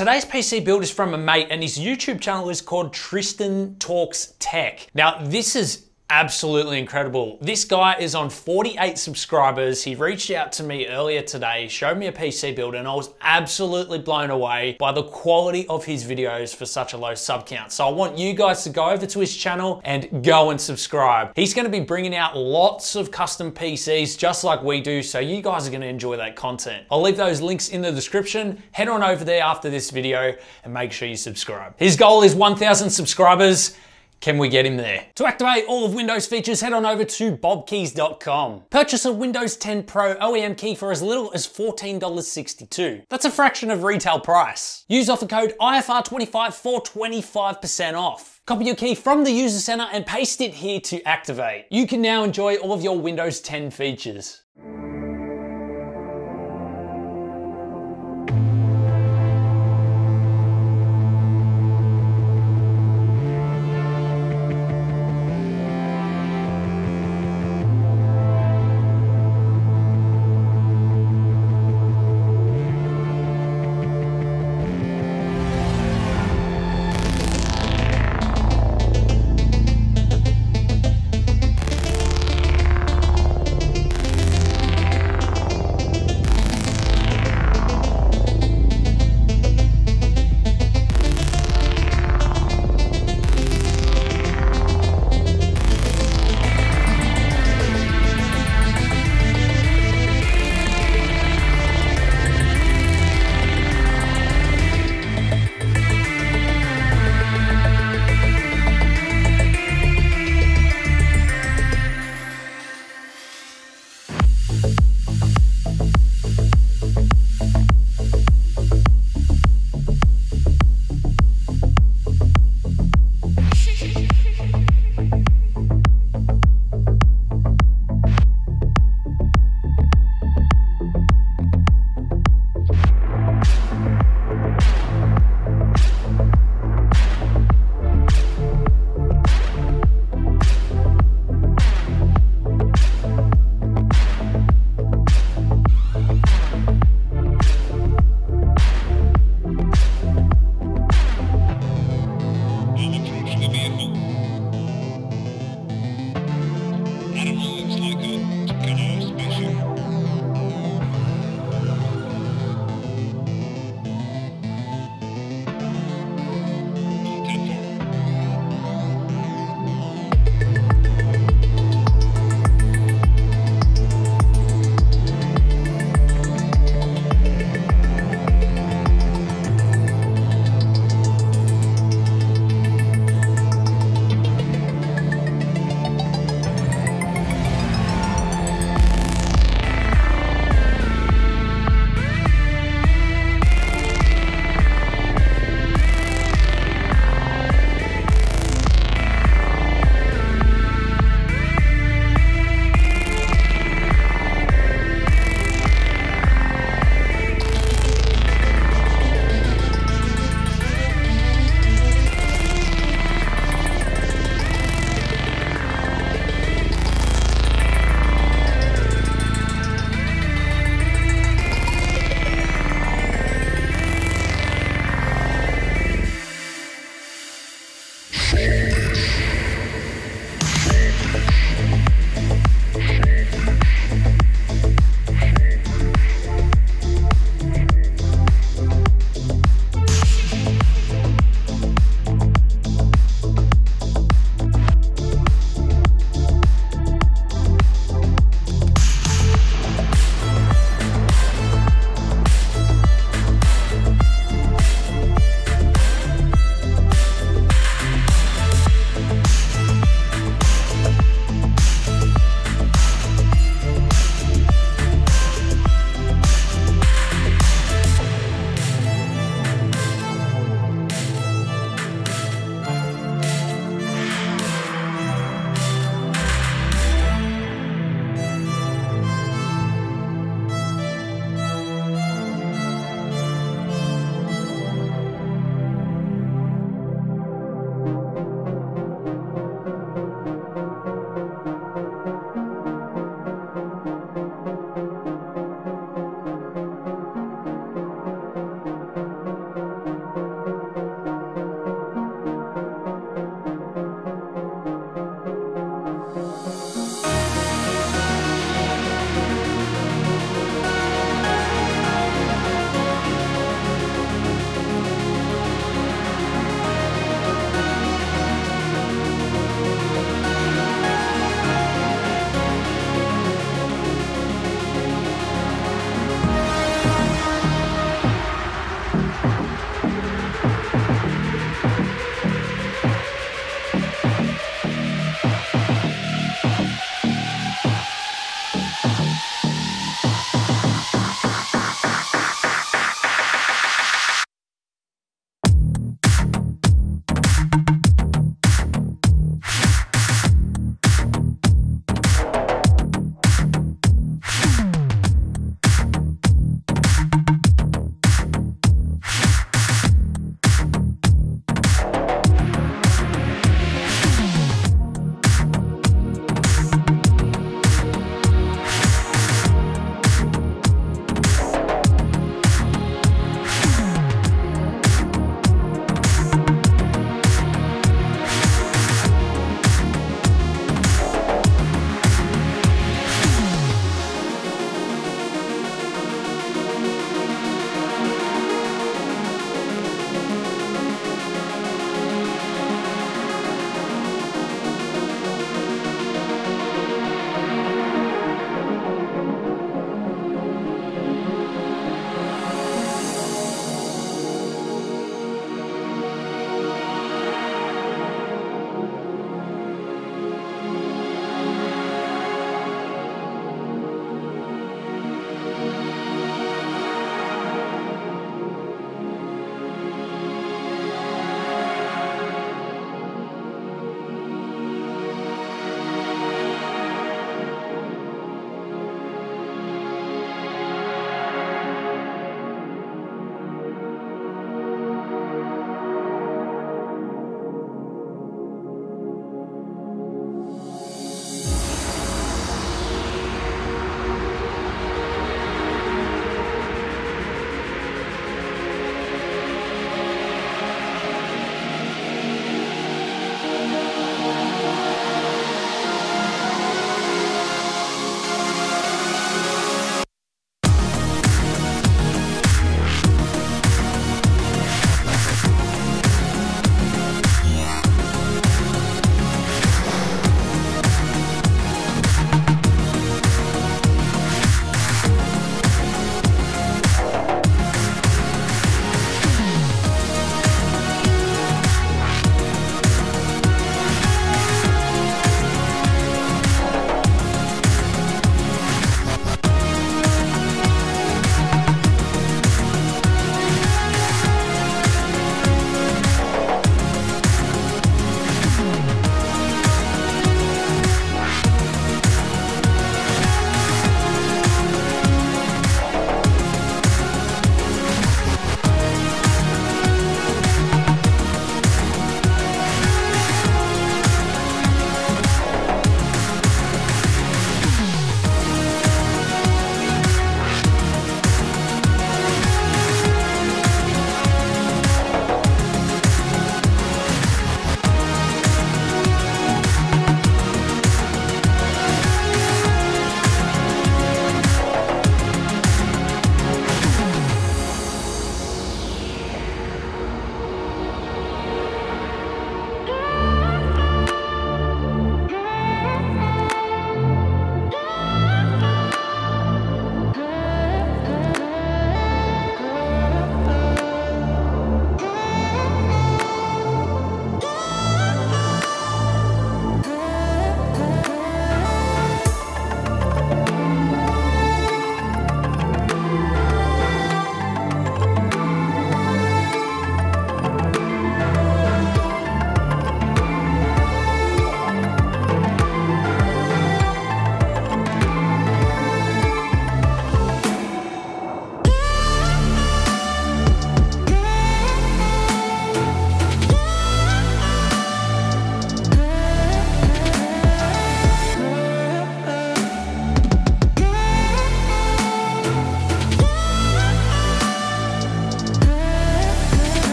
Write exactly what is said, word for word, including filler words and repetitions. Today's P C build is from a mate and his YouTube channel is called Tristin Talks Tech. Now this is absolutely incredible. This guy is on forty-eight subscribers. He reached out to me earlier today, showed me a P C build, and I was absolutely blown away by the quality of his videos for such a low sub count. So I want you guys to go over to his channel and go and subscribe. He's gonna be bringing out lots of custom P Cs just like we do, so you guys are gonna enjoy that content. I'll leave those links in the description. Head on over there after this video and make sure you subscribe. His goal is one thousand subscribers. Can we get him there? To activate all of Windows features, head on over to Bob Keys dot com. Purchase a Windows ten Pro O E M key for as little as fourteen dollars and sixty-two cents. That's a fraction of retail price. Use offer code I F R twenty-five for twenty-five percent off. Copy your key from the user center and paste it here to activate. You can now enjoy all of your Windows ten features.